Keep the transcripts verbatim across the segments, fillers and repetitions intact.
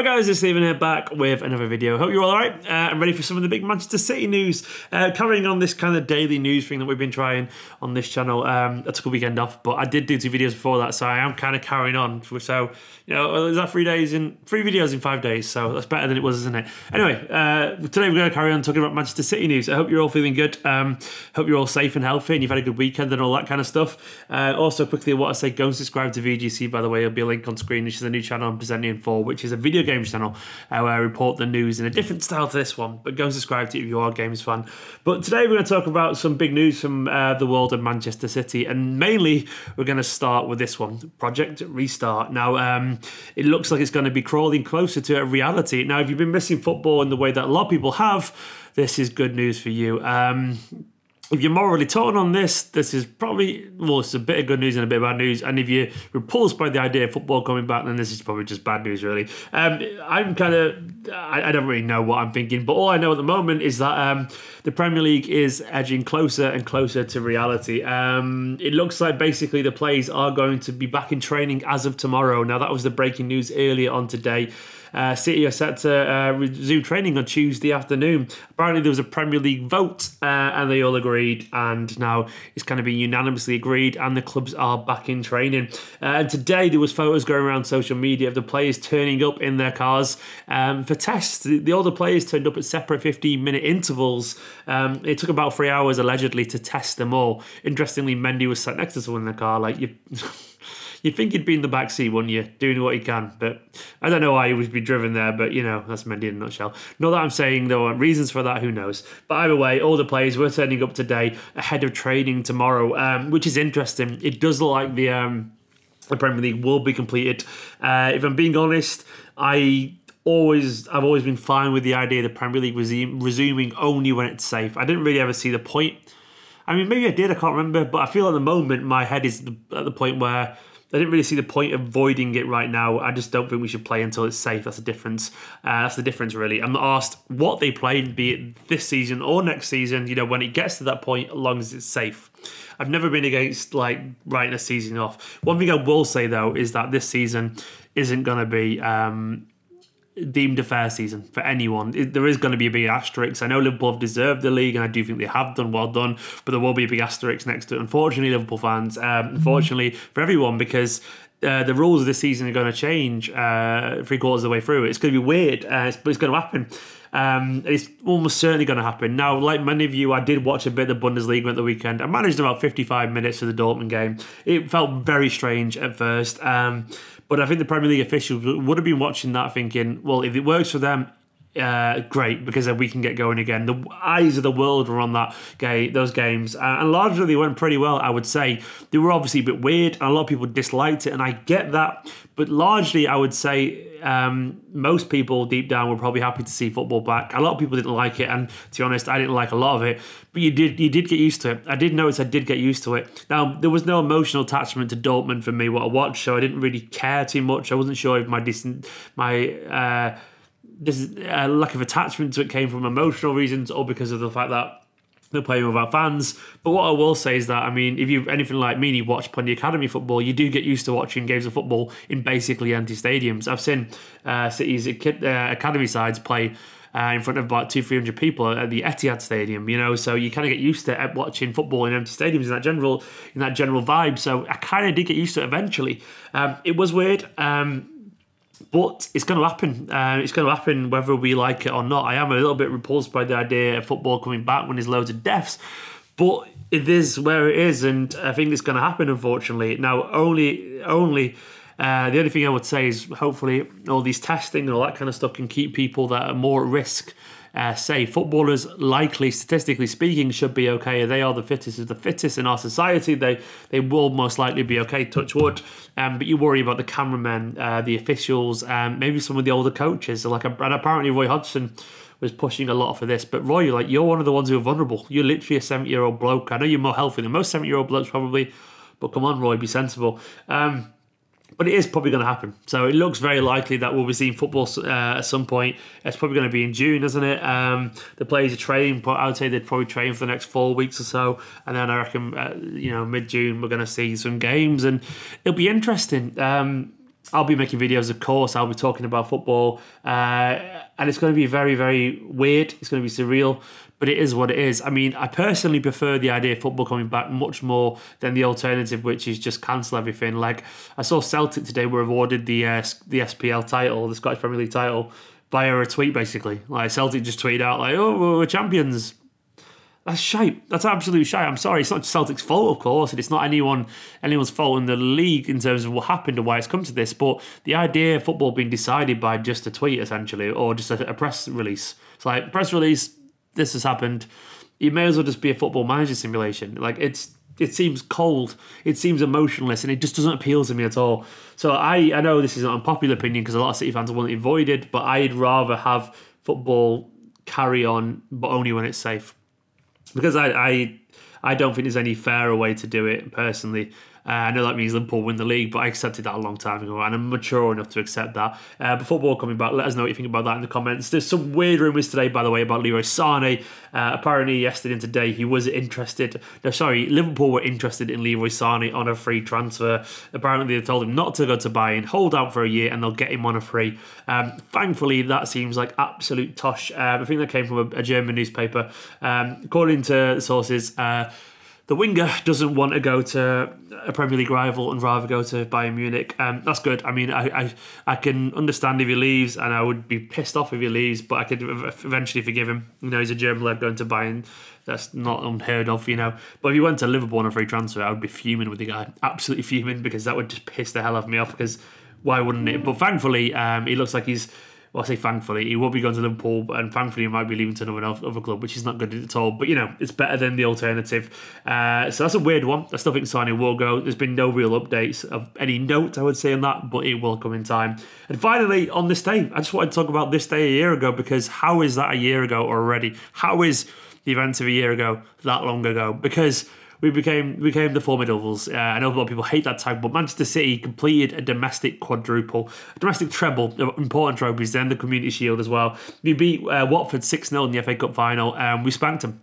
Alright guys, it's Stephen here, back with another video. Hope you're all alright uh, and ready for some of the big Manchester City news. Uh, carrying on this kind of daily news thing that we've been trying on this channel. Um, I took a weekend off, but I did do two videos before that, so I am kind of carrying on. So, you know, is that three days in, three videos in five days, so that's better than it was, isn't it? Anyway, uh, today we're going to carry on talking about Manchester City news. I hope you're all feeling good. Um, hope you're all safe and healthy and you've had a good weekend and all that kind of stuff. Uh, also, quickly, what I say, go and subscribe to V G C, by the way. There'll be a link on screen, which is the new channel I'm presenting for, which is a video games channel uh, where I report the news in a different style to this one, but go and subscribe to it if you are a games fan. But today we're going to talk about some big news from uh, the world of Manchester City, and mainly we're going to start with this one, Project Restart. Now um, it looks like it's going to be crawling closer to a reality. Now if you've been missing football in the way that a lot of people have, this is good news for you. Um, If you're morally torn on this, this is probably, well, it's a bit of good news and a bit of bad news. And if you're repulsed by the idea of football coming back, then this is probably just bad news, really. Um, I'm kind of, I, I don't really know what I'm thinking, but all I know at the moment is that um, the Premier League is edging closer and closer to reality. Um, it looks like basically the players are going to be back in training as of tomorrow. Now, that was the breaking news earlier on today. Uh, City are set to uh, resume training on Tuesday afternoon. Apparently there was a Premier League vote uh, and they all agreed, and now it's kind of been unanimously agreed and the clubs are back in training. Uh, and today there was photos going around social media of the players turning up in their cars um, for tests. The, the older players turned up at separate fifteen minute intervals. Um, it took about three hours allegedly to test them all. Interestingly, Mendy was sat next to someone in the car, like you... You'd think he'd be in the backseat, wouldn't you? Doing what he can. But I don't know why he would be driven there, but, you know, that's Mendy in a nutshell. Not that I'm saying there weren't reasons for that, who knows. But either way, all the players were turning up today ahead of training tomorrow, um, which is interesting. It does look like the, um, the Premier League will be completed. Uh, if I'm being honest, I... Always, I've always been fine with the idea of the Premier League resume, resuming only when it's safe. I didn't really ever see the point. I mean, maybe I did, I can't remember, but I feel at the moment my head is at the point where... I didn't really see the point of voiding it right now. I just don't think we should play until it's safe. That's the difference. Uh, that's the difference, really. I'm not asked what they play, be it this season or next season, you know, when it gets to that point, as long as it's safe. I've never been against, like, writing a season off. One thing I will say, though, is that this season isn't going to be... Um, deemed a fair season for anyone. There is going to be a big asterisk. I know Liverpool have deserved the league and I do think they have done well done, but there will be a big asterisk next to it, unfortunately, Liverpool fans, um, unfortunately for everyone, because uh, the rules of this season are going to change uh, three quarters of the way through. It's going to be weird, uh, it's, but it's going to happen. Um, it's almost certainly going to happen. Now, like many of you, I did watch a bit of the Bundesliga at the weekend. I managed about fifty-five minutes of the Dortmund game. It felt very strange at first, um, but I think the Premier League officials would have been watching that thinking, well, if it works for them, uh, great, because then we can get going again. The eyes of the world were on that game, those games, uh, and largely they went pretty well, I would say. They were obviously a bit weird, and a lot of people disliked it, and I get that, but largely I would say... Um, most people deep down were probably happy to see football back. A lot of people didn't like it, and to be honest, I didn't like a lot of it, but you did you did get used to it. I did notice I did get used to it. Now, there was no emotional attachment to Dortmund for me, what I watched, so I didn't really care too much. I wasn't sure if my decent, my uh, this, uh, lack of attachment to it came from emotional reasons or because of the fact that they're playing with our fans. But what I will say is that, I mean, if you're anything like me and you watch plenty of academy football, you do get used to watching games of football in basically empty stadiums. I've seen uh, City's uh, academy sides play uh, in front of about two, three hundred people at the Etihad Stadium, you know, so you kind of get used to watching football in empty stadiums in that general, in that general vibe. So I kind of did get used to it eventually. Um, it was weird. Um, But it's going to happen. Uh, it's going to happen whether we like it or not. I am a little bit repulsed by the idea of football coming back when there's loads of deaths. But it is where it is, and I think it's going to happen, unfortunately. Now, only, only uh, the only thing I would say is hopefully all these testing and all that kind of stuff can keep people that are more at risk Uh, say footballers, likely, statistically speaking, should be okay. They are the fittest of the fittest in our society. They they will most likely be okay, touch wood. Um, but you worry about the cameramen, uh, the officials, um, maybe some of the older coaches. So like, and apparently Roy Hodgson was pushing a lot for this. But Roy, like, you're one of the ones who are vulnerable. You're literally a seventy-year-old bloke. I know you're more healthy than most seventy-year-old blokes probably, but come on, Roy, be sensible. Um, But it is probably going to happen. So it looks very likely that we'll be seeing football uh, at some point. It's probably going to be in June, isn't it? Um, the players are training, but I would say they'd probably train for the next four weeks or so. And then I reckon, uh, you know, mid-June, we're going to see some games. And it'll be interesting. Um, I'll be making videos, of course. I'll be talking about football. Uh, and it's going to be very, very weird. It's going to be surreal. But it is what it is. I mean, I personally prefer the idea of football coming back much more than the alternative, which is just cancel everything. Like, I saw Celtic today were awarded the uh, the S P L title, the Scottish Premier League title, via a tweet, basically. Like, Celtic just tweeted out, like, oh, we're champions. That's shite. That's absolute shite. I'm sorry. It's not Celtic's fault, of course, and it's not anyone anyone's fault in the league in terms of what happened or why it's come to this, but the idea of football being decided by just a tweet, essentially, or just a, a press release. It's like, press release, this has happened. It may as well just be a football manager simulation. Like, it's it seems cold, it seems emotionless, and it just doesn't appeal to me at all. So I, I know this is an unpopular opinion because a lot of City fans want it voided, but I'd rather have football carry on, but only when it's safe. Because I, I I don't think there's any fairer way to do it, personally. Uh, I know that means Liverpool win the league, but I accepted that a long time ago, and I'm mature enough to accept that. Uh, but football coming back, let us know what you think about that in the comments. There's some weird rumours today, by the way, about Leroy Sane. Uh, apparently, yesterday and today, he was interested... No, sorry, Liverpool were interested in Leroy Sane on a free transfer. Apparently, they told him not to go to Bayern, hold out for a year, and they'll get him on a free. Um, thankfully, that seems like absolute tosh. Uh, I think that came from a, a German newspaper. Um, according to sources... Uh, The winger doesn't want to go to a Premier League rival and rather go to Bayern Munich. Um, that's good. I mean, I, I I can understand if he leaves, and I would be pissed off if he leaves, but I could eventually forgive him. You know, he's a German lad going to Bayern. That's not unheard of, you know. But if he went to Liverpool on a free transfer, I would be fuming with the guy. Absolutely fuming, because that would just piss the hell out of me off, because why wouldn't it? But thankfully, um, he looks like he's... Well, I say thankfully, he will be going to Liverpool, and thankfully he might be leaving to another, another club, which is not good at all. But, you know, it's better than the alternative. Uh, so that's a weird one. I still think Sane will go. There's been no real updates of any note, I would say, on that, but it will come in time. And finally, on this day, I just wanted to talk about this day a year ago, because how is that a year ago already? How is the events of a year ago that long ago? Because... We became we became the Fourmidables. Uh, I know a lot of people hate that tag, but Manchester City completed a domestic quadruple, a domestic treble, important trophies, then the Community Shield as well. We beat uh, Watford six nil in the F A Cup final, and we spanked them.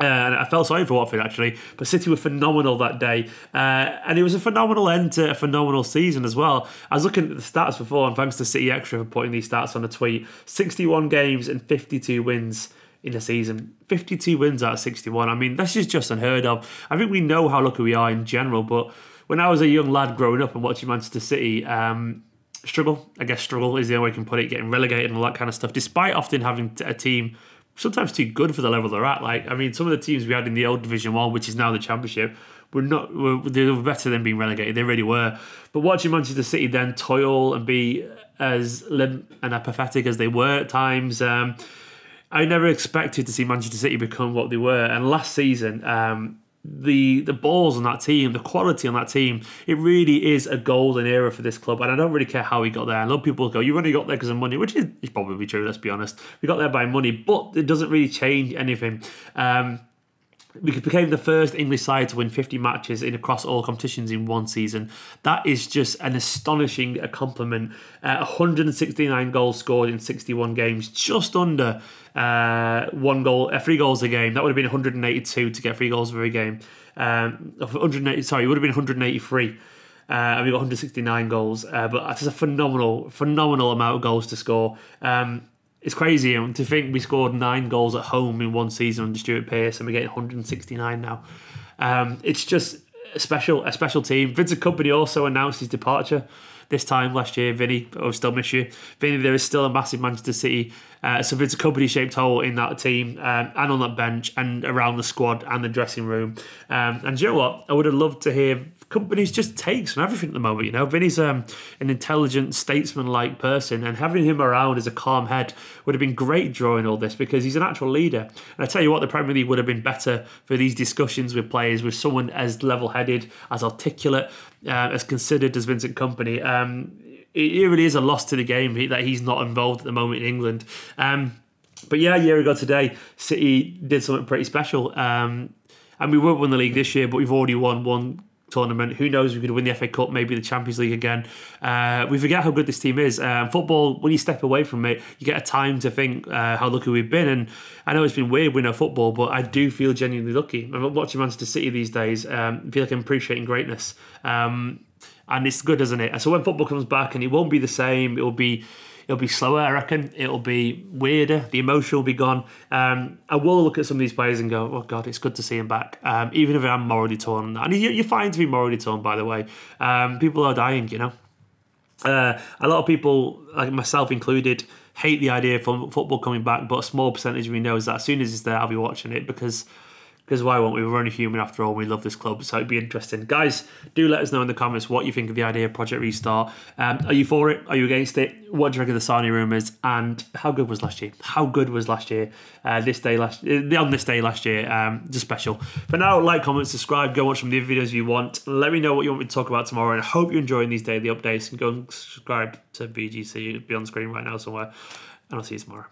Uh, and I felt sorry for Watford, actually, but City were phenomenal that day, uh, and it was a phenomenal end to a phenomenal season as well. I was looking at the stats before, and thanks to City Extra for putting these stats on a tweet. sixty-one games and fifty-two wins in a season. fifty-two wins out of sixty-one. I mean, this is just unheard of. I think we know how lucky we are in general, but when I was a young lad growing up and watching Manchester City um, struggle, I guess struggle is the only way I can put it, getting relegated and all that kind of stuff, despite often having a team sometimes too good for the level they're at. Like, I mean, some of the teams we had in the old Division one, which is now the Championship, were not were, they were better than being relegated. They really were. But watching Manchester City then toil and be as limp and apathetic as they were at times... Um, I never expected to see Manchester City become what they were. And last season, um, the the balls on that team, the quality on that team, it really is a golden era for this club. And I don't really care how he got there. A lot of people go, you only got there because of money, which is, is probably true, let's be honest. We got there by money, but it doesn't really change anything. Um, we became the first English side to win fifty matches in across all competitions in one season. That is just an astonishing accomplishment. Uh, one hundred sixty-nine goals scored in sixty-one games, just under... Uh, one goal, uh, three goals a game. That would have been one hundred eighty-two to get three goals for a game. Um, one hundred eighty, sorry, it would have been one hundred eighty-three. Uh, and we got one hundred sixty-nine goals. Uh, but that's a phenomenal, phenomenal amount of goals to score. Um, it's crazy to think we scored nine goals at home in one season under Stuart Pearce, and we're getting one hundred sixty-nine now. Um, it's just a special, a special team. Vincent Kompany also announced his departure. This time last year, Vinny, I still miss you. Vinny, there is still a massive Manchester City, uh, so it's a company-shaped hole in that team um, and on that bench and around the squad and the dressing room. Um, and you know what? I would have loved to hear Kompany's just takes on everything at the moment, you know. Vinny's um, an intelligent, statesman-like person, and having him around as a calm head would have been great during all this, because he's an actual leader. And I tell you what, the Premier League would have been better for these discussions with players with someone as level-headed, as articulate, uh, as considered as Vincent Kompany. Um, Um, it really is a loss to the game that he's not involved at the moment in England. Um, but yeah, a year ago today, City did something pretty special. Um, and we won't win the league this year, but we've already won one tournament. Who knows, we could win the F A Cup, maybe the Champions League again. Uh, we forget how good this team is. Uh, football, when you step away from it, you get a time to think uh, how lucky we've been. And I know it's been weird we know football, but I do feel genuinely lucky. I'm watching Manchester City these days. Um, I feel like I'm appreciating greatness. Um, and it's good, isn't it? So when football comes back, and it won't be the same, it'll be it'll be slower, I reckon. It'll be weirder. The emotion will be gone. Um, I will look at some of these players and go, oh, God, it's good to see him back, um, even if I'm morally torn. And you're fine to be morally torn, by the way. Um, people are dying, you know. Uh, a lot of people, like myself included, hate the idea of football coming back, but a small percentage of me knows that as soon as it's there, I'll be watching it, because... Because why won't we? We're only human after all. We love this club, so it'd be interesting. Guys, do let us know in the comments what you think of the idea of Project Restart. Um, are you for it? Are you against it? What do you think of the Sane rumours? And how good was last year? How good was last year? Uh, this day last on this day last year, um, just special. For now, like, comment, subscribe. Go watch some of the other videos you want. Let me know what you want me to talk about tomorrow. And I hope you're enjoying these daily updates. And go and subscribe to V G C. It'll be on screen right now somewhere. And I'll see you tomorrow.